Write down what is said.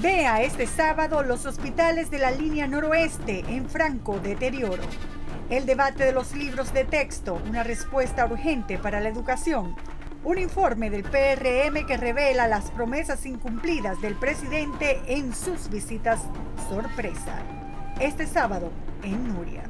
Vea este sábado los hospitales de la línea noroeste en franco deterioro. El debate de los libros de texto, una respuesta urgente para la educación. Un informe del PRM que revela las promesas incumplidas del presidente en sus visitas sorpresa. Este sábado en Nuria.